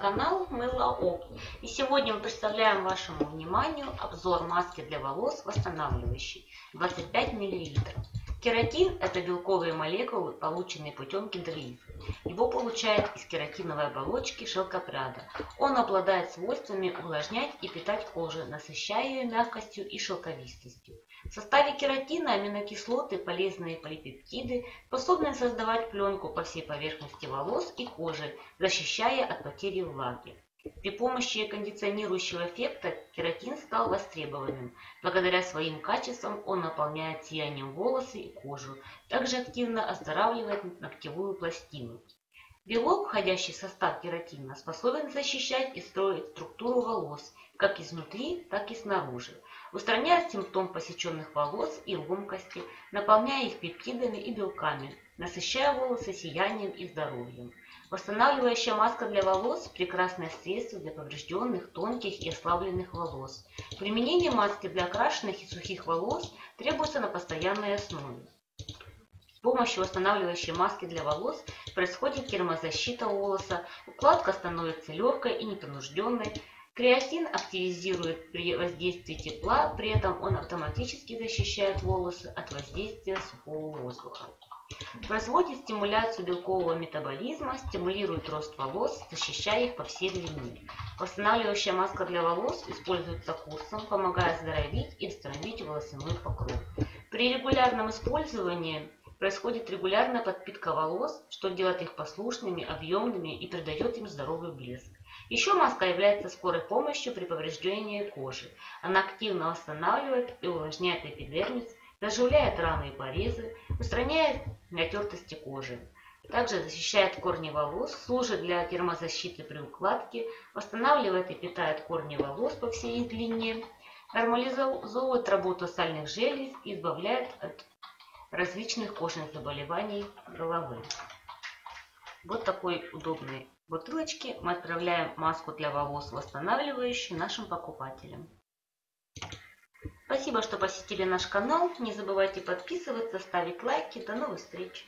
канал Мыло-опт. И сегодня мы представляем вашему вниманию обзор маски для волос восстанавливающей 25 мл. Кератин – это белковые молекулы, полученные путем гидролиза. Его получают из кератиновой оболочки шелкопряда. Он обладает свойствами увлажнять и питать кожу, насыщая ее мягкостью и шелковистостью. В составе кератина аминокислоты, полезные полипептиды, способные создавать пленку по всей поверхности волос и кожи, защищая от потери влаги. При помощи кондиционирующего эффекта кератин стал востребованным. Благодаря своим качествам он наполняет сиянием волосы и кожу, также активно оздоравливает ногтевую пластину. Белок, входящий в состав кератина, способен защищать и строить структуру волос, как изнутри, так и снаружи, устраняет симптом посеченных волос и ломкости, наполняя их пептидами и белками, насыщая волосы сиянием и здоровьем. Восстанавливающая маска для волос – прекрасное средство для поврежденных, тонких и ослабленных волос. Применение маски для окрашенных и сухих волос требуется на постоянной основе. С помощью восстанавливающей маски для волос происходит термозащита волоса, укладка становится легкой и непринужденной. Креозин активизирует при воздействии тепла, при этом он автоматически защищает волосы от воздействия сухого воздуха. Производит стимуляцию белкового метаболизма, стимулирует рост волос, защищая их по всей длине. Восстанавливающая маска для волос используется курсом, помогая оздоровить и устранить волосяной покров. При регулярном использовании происходит регулярная подпитка волос, что делает их послушными, объемными и придает им здоровый блеск. Еще маска является скорой помощью при повреждении кожи. Она активно восстанавливает и увлажняет эпидермис, заживляет раны и порезы, устраняет натертости кожи. Также защищает корни волос, служит для термозащиты при укладке, восстанавливает и питает корни волос по всей длине, нормализовывает работу сальных желез и избавляет от различных кожных заболеваний головы. Вот такой удобной бутылочке мы отправляем маску для волос восстанавливающую нашим покупателям. Спасибо, что посетили наш канал. Не забывайте подписываться, ставить лайки. До новых встреч!